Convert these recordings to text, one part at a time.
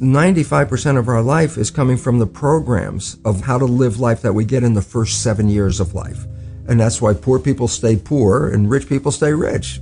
95% of our life is coming from the programs of how to live life that we get in the first 7 years of life. And that's why poor people stay poor and rich people stay rich.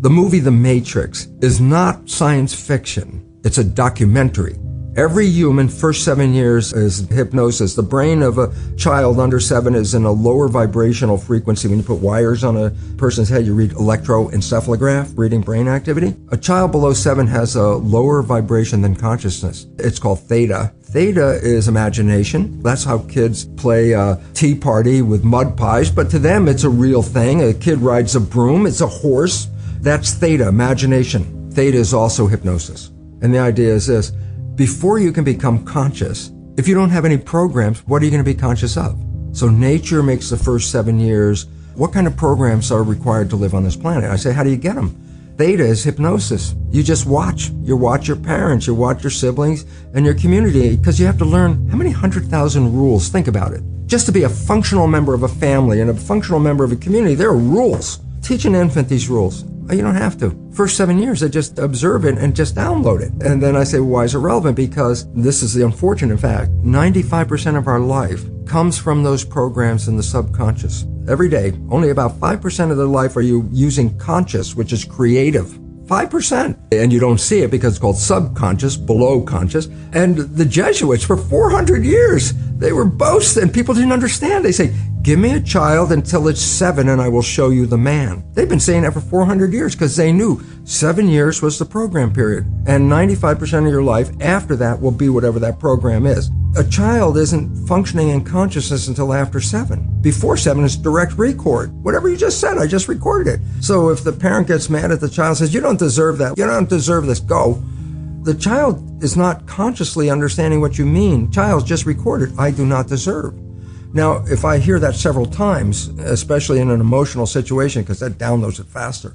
The movie The Matrix is not science fiction. It's a documentary. Every human first 7 years is hypnosis. The brain of a child under 7 is in a lower vibrational frequency. When you put wires on a person's head, you read electroencephalograph, reading brain activity. A child below 7 has a lower vibration than consciousness. It's called theta. Theta is imagination. That's how kids play a tea party with mud pies, but to them it's a real thing. A kid rides a broom, it's a horse. That's theta, imagination. Theta is also hypnosis. And the idea is this. Before you can become conscious, if you don't have any programs, what are you going to be conscious of? So nature makes the first 7 years. What kind of programs are required to live on this planet? I say, how do you get them? Theta is hypnosis. You just watch. You watch your parents, you watch your siblings and your community, because you have to learn how many 100,000 rules. Think about it. Just to be a functional member of a family and a functional member of a community, there are rules. Teach an infant these rules. You don't have to. First 7 years, I just observe it and just download it. And then I say, why is it relevant? Because this is the unfortunate fact. 95% of our life comes from those programs in the subconscious. Every day, only about 5% of their life are you using conscious, which is creative. 5%. And you don't see it because it's called subconscious, below conscious. And the Jesuits, for 400 years, they were boasting. People didn't understand. They say, give me a child until it's 7 and I will show you the man. They've been saying that for 400 years because they knew 7 years was the program period. And 95% of your life after that will be whatever that program is. A child isn't functioning in consciousness until after 7. Before 7, it's direct record. Whatever you just said, I just recorded it. So if the parent gets mad at the child and says, you don't deserve that, you don't deserve this, go. The child is not consciously understanding what you mean. Child just recorded, I do not deserve. Now, if I hear that several times, especially in an emotional situation, because that downloads it faster.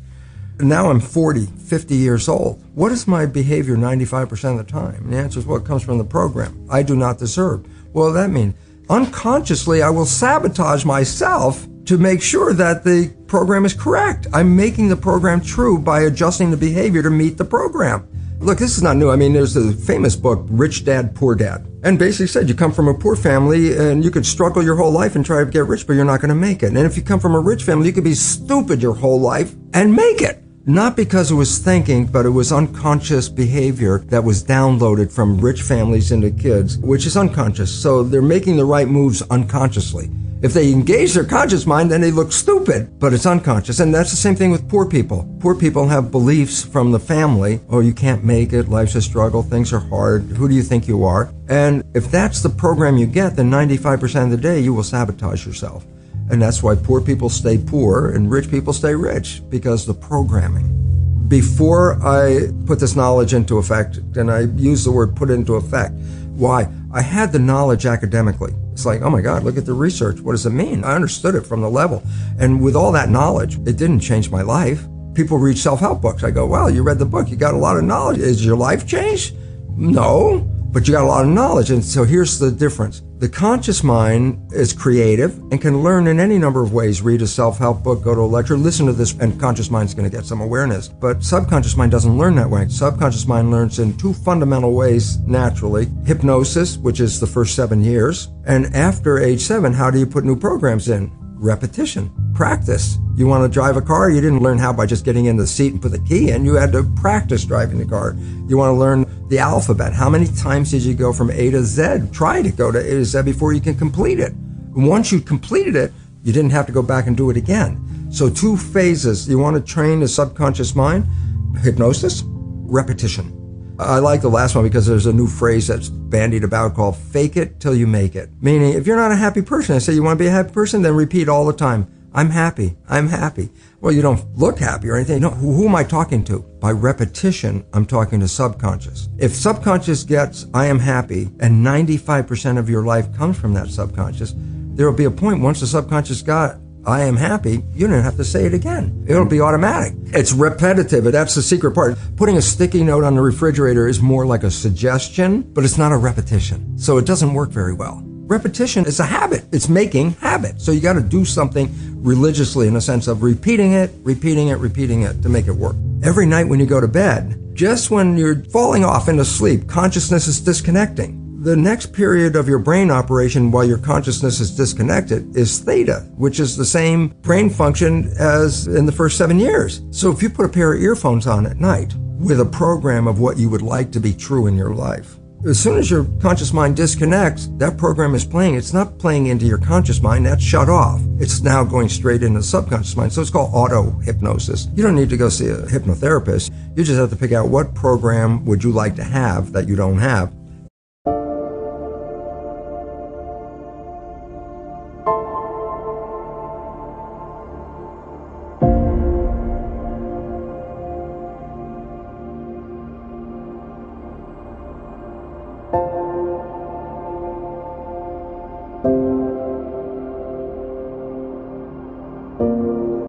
Now I'm 40, 50 years old. What is my behavior 95% of the time? And the answer is, well, it comes from the program. I do not deserve. Well, that means unconsciously, I will sabotage myself to make sure that the program is correct. I'm making the program true by adjusting the behavior to meet the program. Look, this is not new. I mean, there's the famous book, Rich Dad, Poor Dad. And basically said, you come from a poor family and you could struggle your whole life and try to get rich, but you're not going to make it. And if you come from a rich family, you could be stupid your whole life and make it. Not because it was thinking, but it was unconscious behavior that was downloaded from rich families into kids, which is unconscious. So they're making the right moves unconsciously. If they engage their conscious mind, then they look stupid, but it's unconscious. And that's the same thing with poor people. Poor people have beliefs from the family. Oh, you can't make it. Life's a struggle. Things are hard. Who do you think you are? And if that's the program you get, then 95% of the day, you will sabotage yourself. And that's why poor people stay poor and rich people stay rich, because the programming. Before I put this knowledge into effect, and I use the word put into effect, why? I had the knowledge academically. It's like, oh my God, look at the research. What does it mean? I understood it from the level. And with all that knowledge, it didn't change my life. People read self-help books. I go, well, you read the book. You got a lot of knowledge. Is your life changed? No. But you got a lot of knowledge. And so here's the difference. The conscious mind is creative and can learn in any number of ways. Read a self-help book, go to a lecture, listen to this, and conscious mind's going to get some awareness. But subconscious mind doesn't learn that way. Subconscious mind learns in two fundamental ways naturally. Hypnosis, which is the first 7 years. And after age 7, how do you put new programs in? Repetition. Practice. You want to drive a car? You didn't learn how by just getting in the seat and put the key in. You had to practice driving the car. You want to learn the alphabet. How many times did you go from A to Z? Try to go to A to Z before you can complete it. And once you completed it, you didn't have to go back and do it again. So two phases. You want to train the subconscious mind? Hypnosis, repetition. I like the last one because there's a new phrase that's bandied about called fake it till you make it. Meaning, if you're not a happy person, I say you want to be a happy person, then repeat all the time. I'm happy. I'm happy. Well, you don't look happy or anything. No, who am I talking to? By repetition, I'm talking to subconscious. If subconscious gets, I am happy, and 95% of your life comes from that subconscious, there will be a point once the subconscious got, I am happy, you don't have to say it again. It'll be automatic. It's repetitive. That's the secret part. Putting a sticky note on the refrigerator is more like a suggestion, but it's not a repetition. So it doesn't work very well. Repetition is a habit. It's making habit. So you got to do something religiously in a sense of repeating it, repeating it, repeating it to make it work. Every night when you go to bed, Just when you're falling off into sleep, consciousness is disconnecting. The next period of your brain operation while your consciousness is disconnected is theta, which is the same brain function as in the first 7 years. So if you put a pair of earphones on at night with a program of what you would like to be true in your life, as soon as your conscious mind disconnects, that program is playing. It's not playing into your conscious mind. That's shut off. It's now going straight into the subconscious mind. So it's called auto-hypnosis. You don't need to go see a hypnotherapist. You just have to pick out what program would you like to have that you don't have.